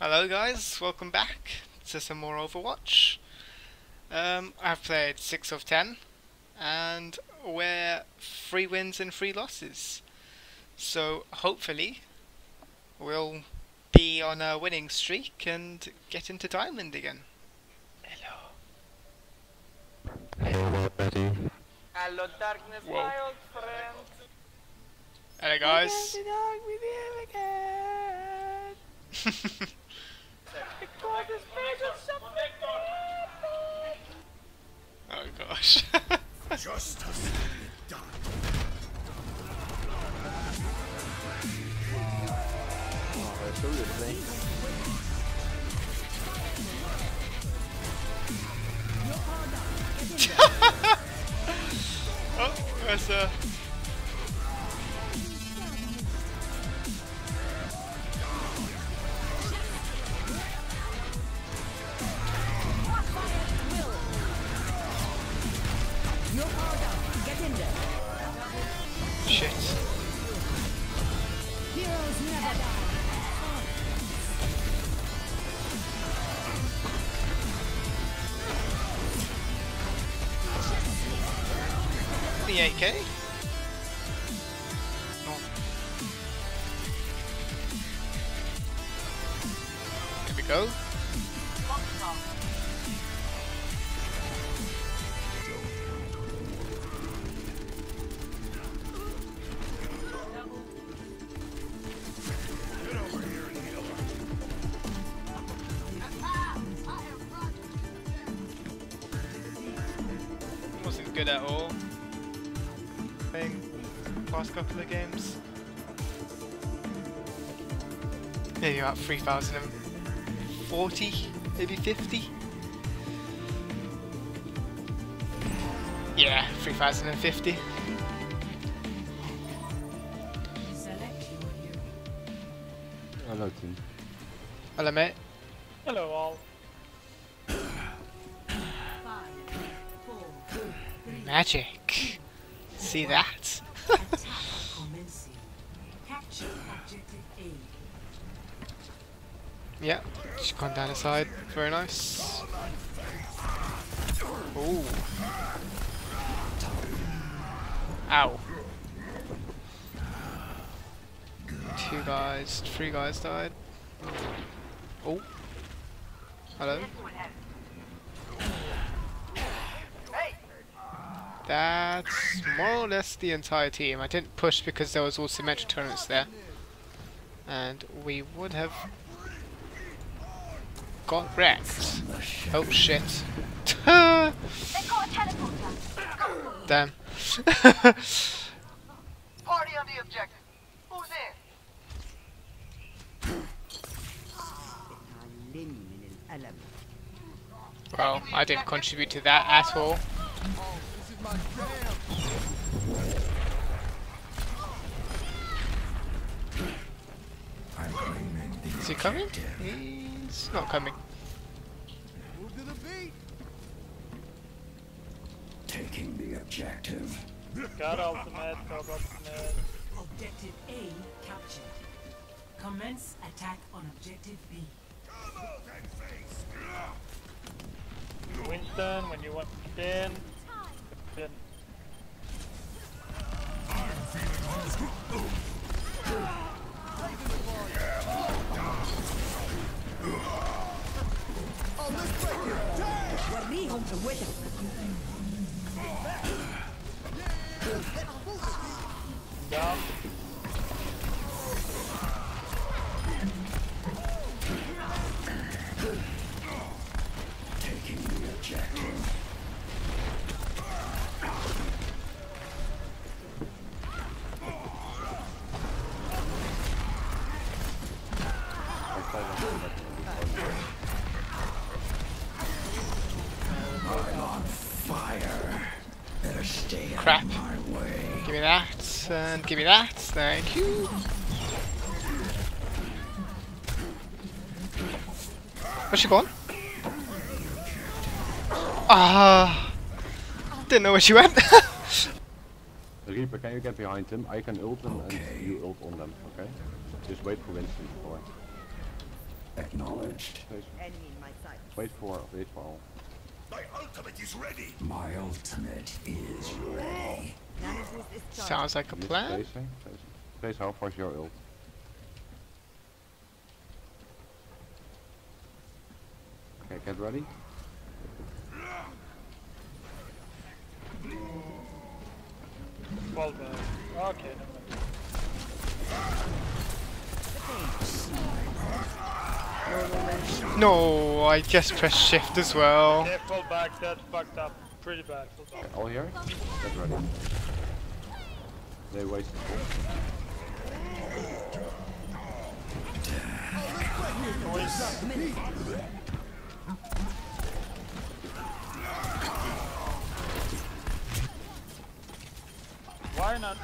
Hello guys, welcome back to some more Overwatch. I've played 6 of 10 and we're 3 wins and 3 losses. So hopefully we'll be on a winning streak and get into Diamond again. Hello. Hello buddy. Hello darkness, whoa, my old friend. Hello guys. Oh gosh. Justice done. Oh, that's a good thing. Oh, there's a shit. Heroes never die. The AK? No. Here we go. Good at all. Playing the past couple of games. Maybe about 3040, maybe 50. Yeah, 3050. Hello team. Hello mate. Hello all. Magic. See that? Yeah, she's gone down the side. Very nice. Ooh. Ow. 3 guys died. Oh. Hello. That's more or less the entire team. I didn't push because there was all Symmetra tournaments there. And we would have got wrecked. Oh shit. Damn. Party on the objective. Who's in? Well, I didn't contribute to that at all. My is he coming? He's not coming. Move to the beat. Taking the objective. Got ultimate, got ultimate. Objective A captured. Commence attack on objective B. Winston, when you want to spin. I'm feeling hungry. Oh, let's break it down. Me home to wait. Down. Taking the objective. Crap. Give me that, and give me that, thank you. Where's she gone? Ah, didn't know where she went. Reaper, can you get behind him? I can ult them and you ult on them, okay? Just wait for Winston. Acknowledged. Enemy in my sight. Wait for it. My ultimate is ready. My ultimate is ready. Sounds like a plan. Tracer, how far is your ult? Okay, get ready. Well done. Okay, no, I just pressed shift as well. Okay, pull back, that's fucked up. Pretty bad. Okay, all here? Get ready. They wasted it. Why not?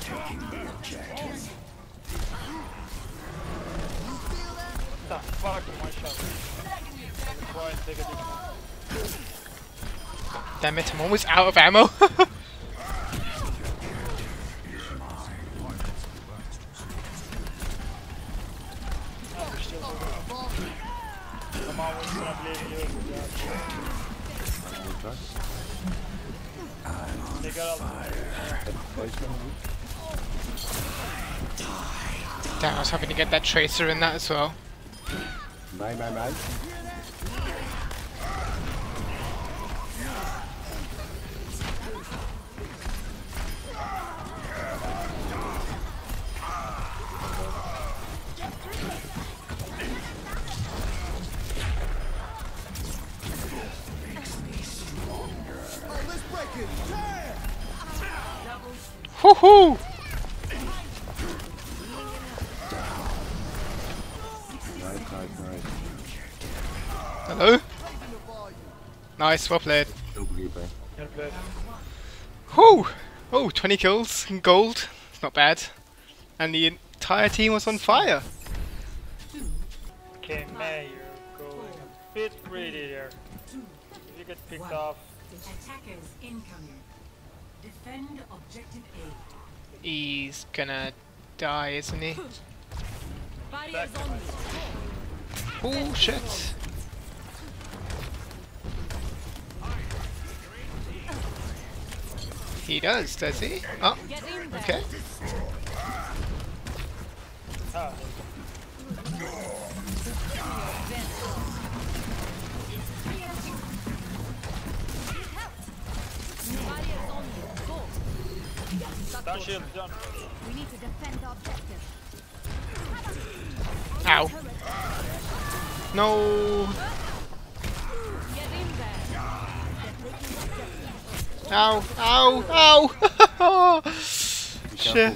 Taking the objective. What the fuck? My shot. Try and take a deep. Damn it, I'm almost out of ammo. Come on, Winston, I'm leaving you with that. They got fire. Damn, I was hoping to get that Tracer in that as well. Mine. Woohoo! Right. Hello? Nice, well played. Whoo! Oh, 20 kills in gold. Not bad. And the entire team was on fire. Okay, May, you're going a bit greedy there. If you get picked off. Attackers incoming. Defend objective A. He's gonna die, isn't he? Oh shit! He does he? Oh, okay. We need to defend the objective. Ow. No. Ow, ow, ow. Shit.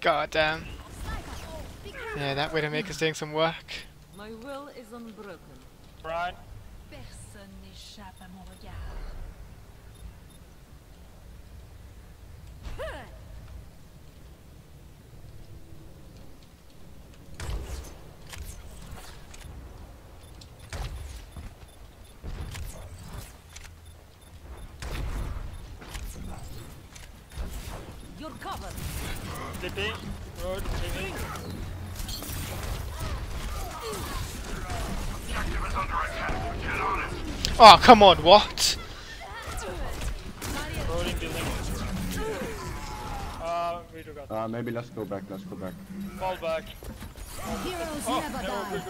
God damn. Yeah, that Widowmaker's doing some work. My will is unbroken. Right. You're covered. Slipping. Road. Slipping. Oh, come on, what? Maybe let's go back. Fall back. Heroes never die.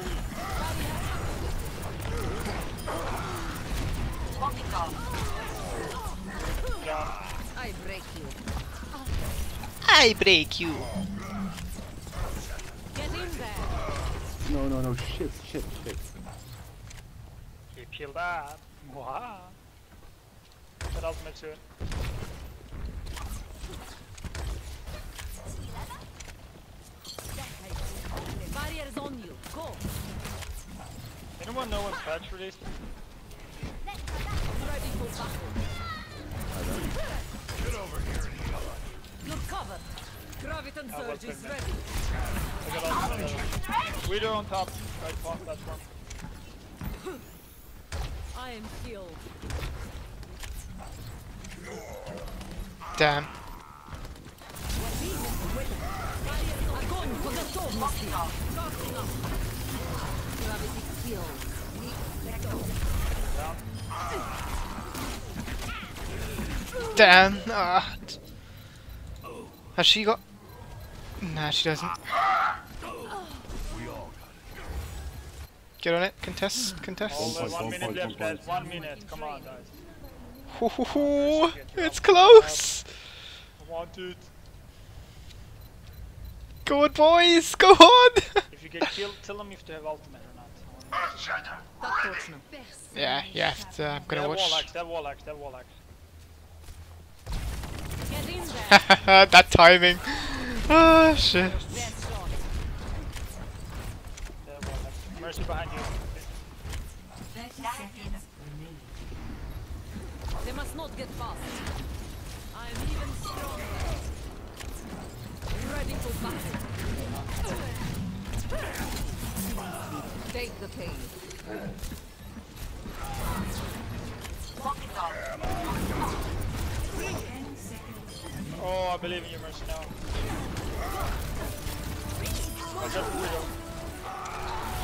I break you. Get in there. No, shit. He peeled up. Wow. That ultimate soon. Barriers on you. Go. Anyone know when patch released? I don't. Get over here. You're covered. Graviton surge is ready. We're on top. Right past that one. I am healed. Damn. Damn. Has she got? Nah, she doesn't. Get on it, contest. Oh, 1 minute left, lads. 1 minute. Come on, guys. Ho, it's close. Come on, dude. Go on, boys. Go on. If you get killed, tell them if they have ultimate or not. Yeah, you have to. I'm gonna watch. That wall axe. That timing. Ah, shit. Mercy behind you. They must not get past. I am even stronger. Ready for battle. Take the pain. Walk it off. Oh, I believe in you, Mercy, now.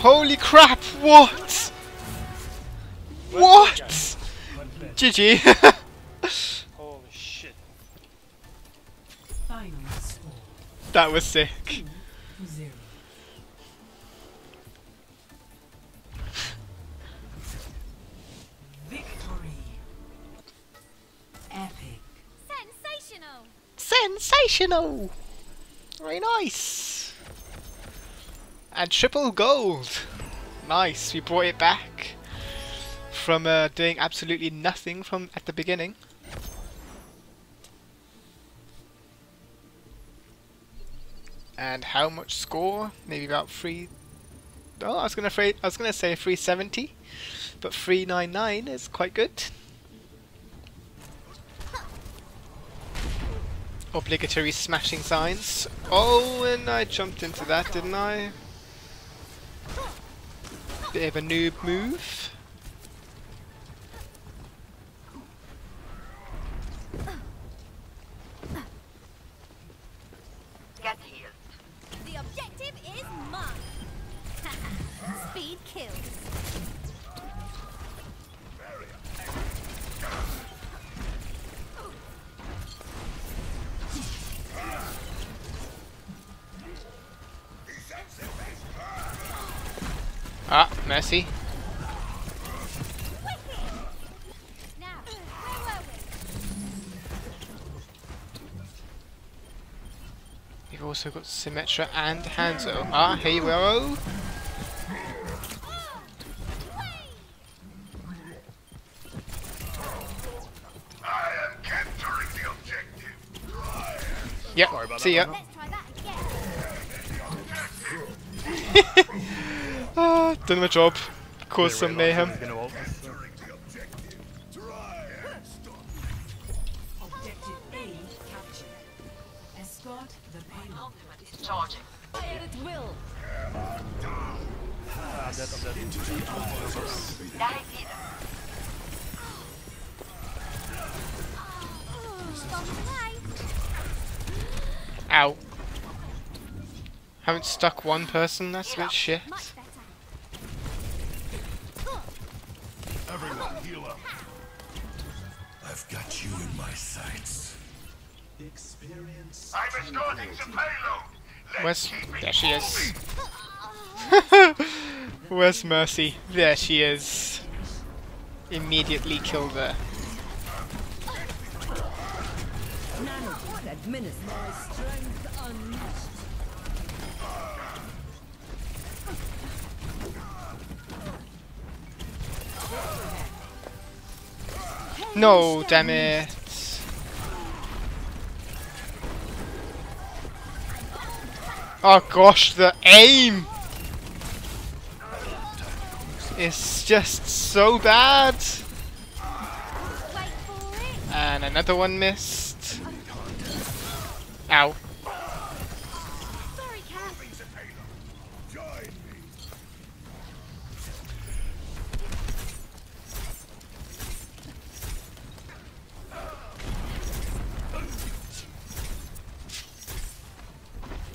Holy crap, what? What? GG. Holy shit. That was sick. 2-0. Victory. Epic. Sensational! Very nice! And triple gold! Nice, we brought it back from doing absolutely nothing from at the beginning. And how much score? Maybe about 3... Oh, I was gonna say 370, but 399 is quite good. Obligatory smashing signs. Oh, and I jumped into that, didn't I? Bit of a noob move. Get here. The objective is mine. Speed kills. Ah, Mercy. We've also got Symmetra and Hanzo. Ah, hey, whoa. I am capturing the objective. Yep, see ya. Done my job. Caused some mayhem. Ow. Haven't stuck one person, that's a bit shit. I've got you in my sights. Experience. I'm escorting the payload. Where's... There she is. Where's Mercy? There she is. Immediately killed her. No, damn it. Oh gosh, the aim is just so bad. And another one missed. Ow.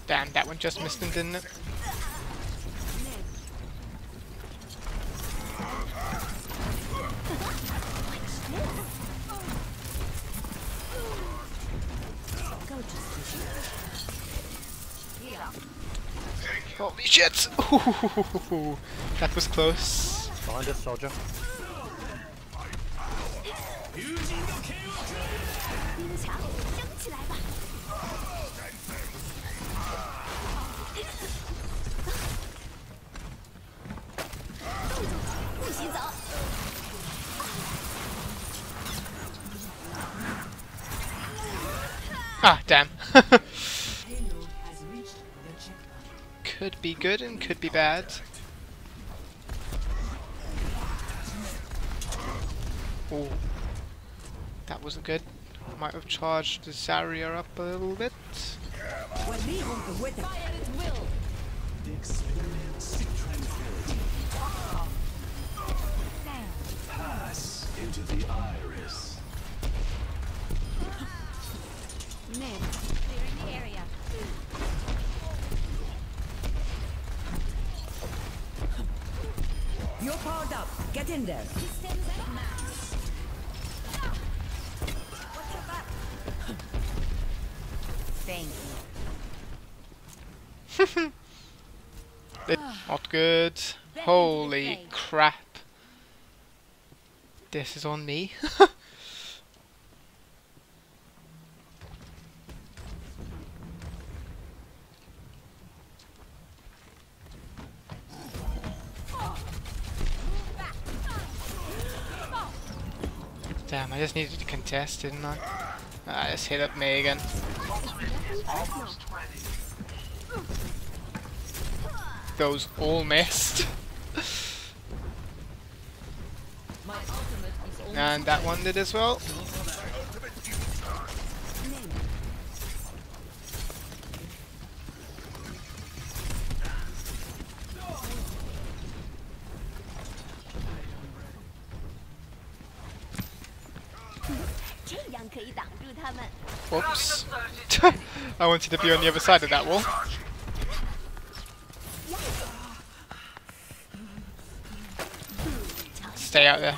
Damn, that one just missed him, didn't it? Holy shit! Ooh, that was close. Behind us, Soldier. Ah, damn. Could be good and could be bad. Oh, that wasn't good. Might have charged the Zarya up a little bit. Pass into the iris. Clearing the area. You're powered up. Get in there. Thank you. Not good. Holy crap. This is on me. Damn, I just needed to contest, didn't I? I just hit up me again. Those all missed. And that one did as well. Whoops. I wanted to be on the other side of that wall. Stay out there.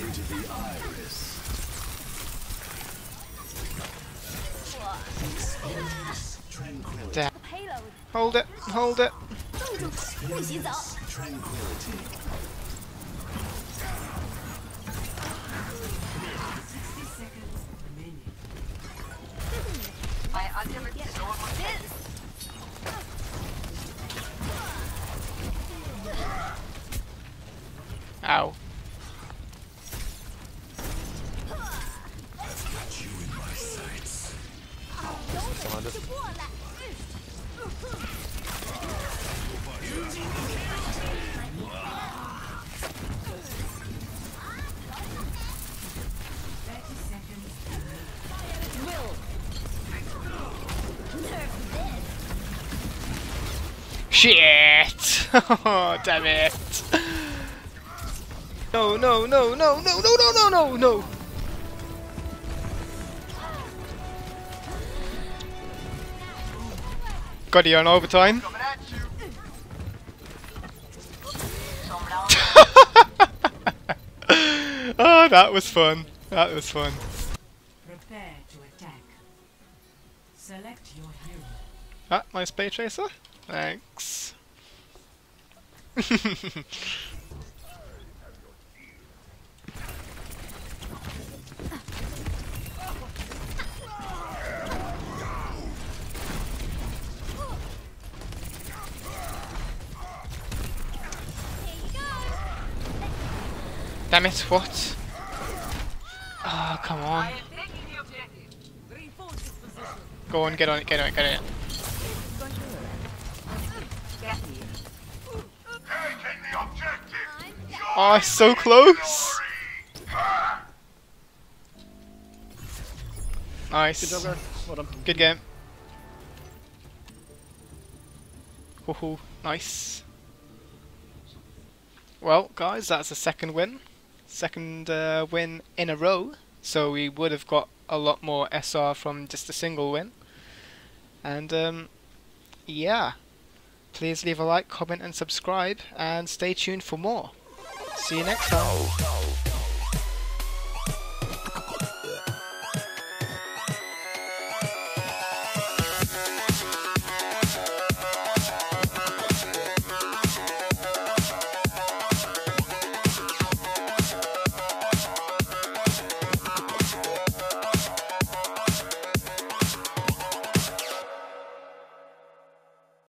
Into the iris. Damn. Hold it, hold it. Tranquility. My ultimate is almost. Ow. Shit! Oh, damn it! No, no, no, no, no, no, no, no, no, no! Got you on overtime. Oh, that was fun. That was fun. Prepare to attack. Select your hero. Ah, my spay tracer? Thanks. Damn it, what? Ah, oh, come on. Go on, get on it, get on it, get on it. Oh, so close! Nice. Good game. Woohoo, nice. Well, guys, that's the second win. Second win in a row. so we would have got a lot more SR from just a single win. And yeah, please leave a like, comment and subscribe, and stay tuned for more. See you next time.